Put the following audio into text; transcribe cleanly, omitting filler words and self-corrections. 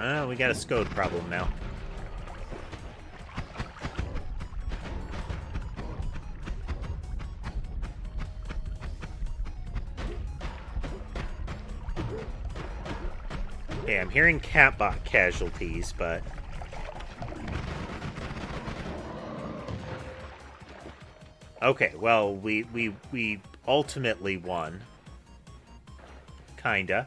Well, we got a Skoad problem now. Okay, I'm hearing Catbot casualties, but... Okay, well, we ultimately won. Kinda.